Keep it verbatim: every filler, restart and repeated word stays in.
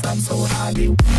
I'm so high.